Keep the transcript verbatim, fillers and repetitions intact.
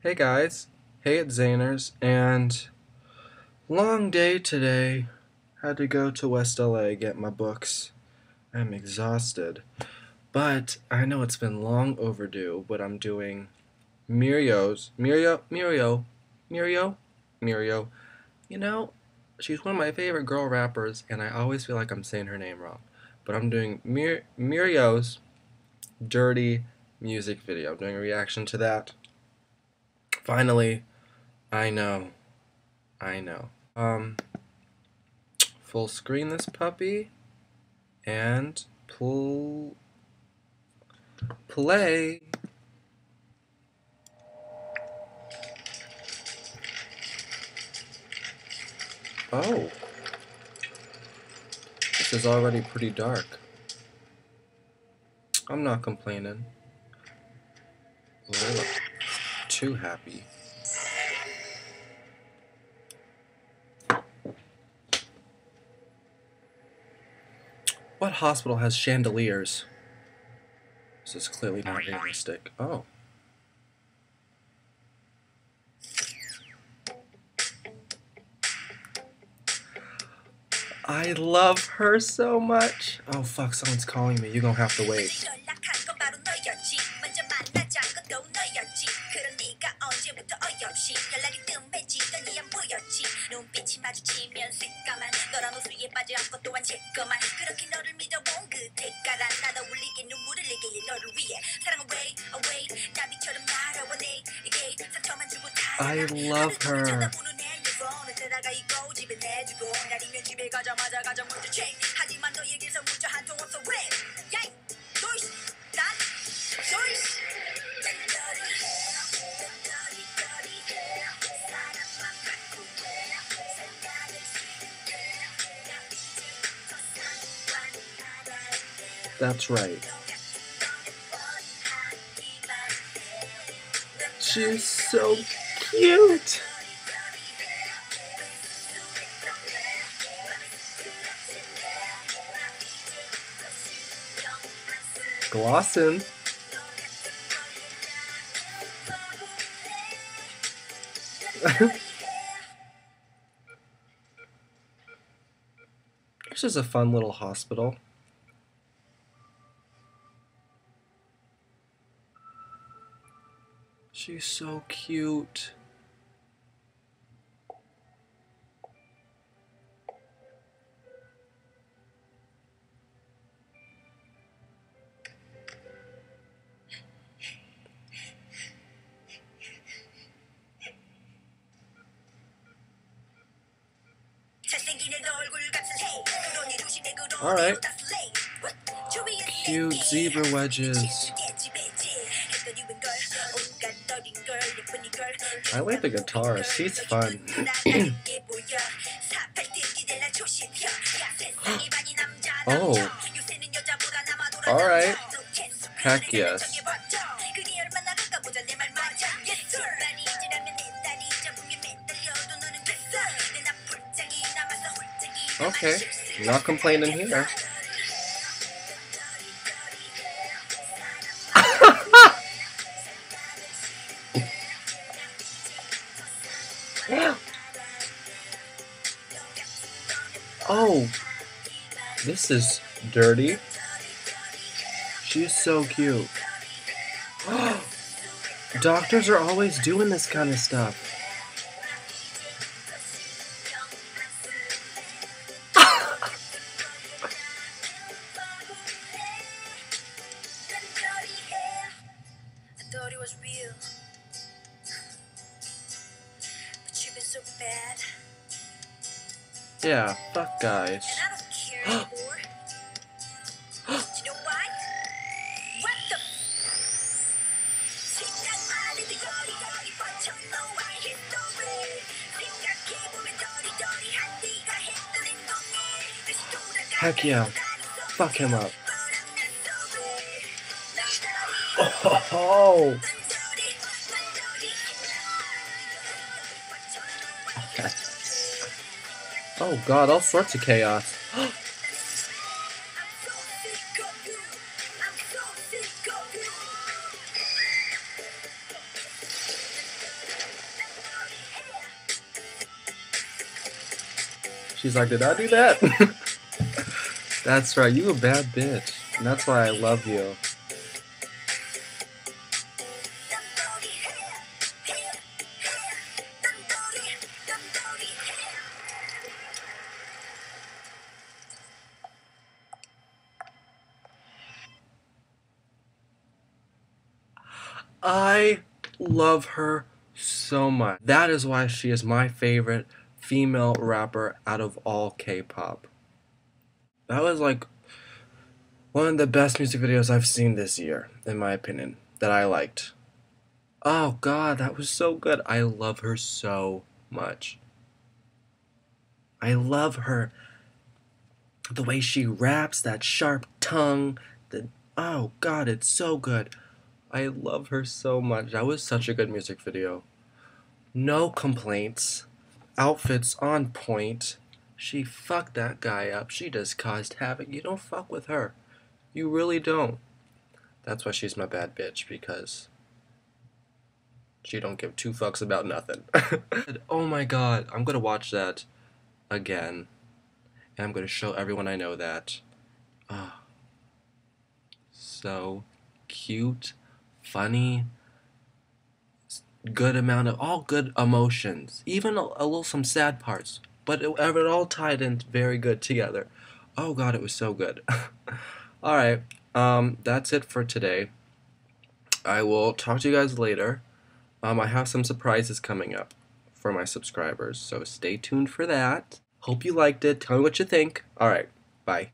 Hey guys, hey it's Zaners, and long day today. Had to go to West L A get my books. I'm exhausted, but I know it's been long overdue. But I'm doing Miryo's Miryo Miryo Miryo Miryo. You know, she's one of my favorite girl rappers, and I always feel like I'm saying her name wrong. But I'm doing Mir Miryo's dirty music video. I'm doing a reaction to that. Finally, I know, I know. Um, full screen this puppy, and pull, play. Oh, this is already pretty dark. I'm not complaining. Ooh, too happy. What hospital has chandeliers? This is clearly not realistic. Oh. I love her so much. Oh fuck, someone's calling me. You're gonna have to wait. I love her. That's right. She's so cute. Glossin'. This is a fun little hospital. She's so cute. All right. Cute zebra wedges. I like the guitarist. He's fun. Oh. All right. Heck yes. Okay. Not complaining here. Oh, this is dirty. She's so cute. Doctors are always doing this kind of stuff. Yeah, fuck guys. And I don't care anymore. Do you know why? What the f Heck yeah. Fuck him up. Oh ho ho. Oh god, all sorts of chaos. She's like, did I do that? That's right, you a bad bitch. And that's why I love you. I love her so much. That is why she is my favorite female rapper out of all K-pop. That was like one of the best music videos I've seen this year, in my opinion, that I liked. Oh god, that was so good. I love her so much. I love her. The way she raps, that sharp tongue, the, oh god, it's so good. I love her so much. That was such a good music video. No complaints. Outfits on point. She fucked that guy up. She just caused havoc. You don't fuck with her. You really don't. That's why she's my bad bitch, because she don't give two fucks about nothing. Oh my god. I'm gonna watch that again. And I'm gonna show everyone I know that. Ah, so cute. Funny, good amount of all good emotions, even a, a little some sad parts, but it, it all tied in very good together. Oh god, it was so good. All right, um, that's it for today. I will talk to you guys later. Um, I have some surprises coming up for my subscribers, so stay tuned for that. Hope you liked it. Tell me what you think. All right, bye.